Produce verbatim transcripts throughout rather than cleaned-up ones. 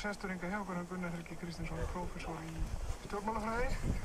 og sestur enga hjá okkur hann Gunnar Helgi Kristinsson, prófessor í stjórnmálafræði.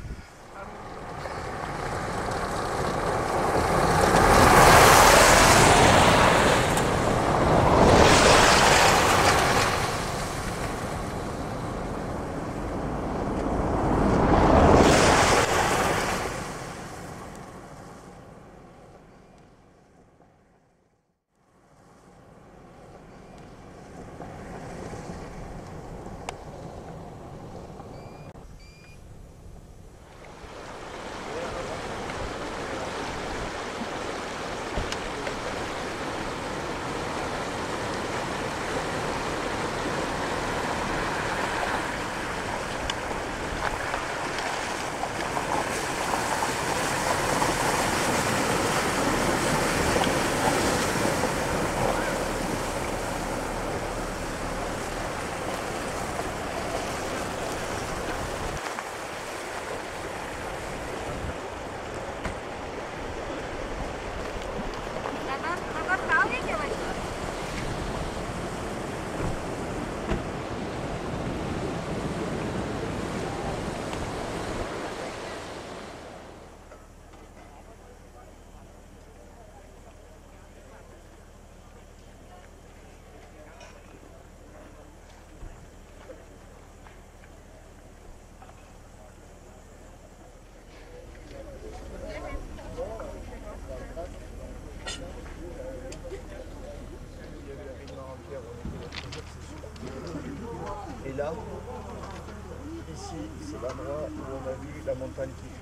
Ici, c'est l'endroit où on a vu la montagne qui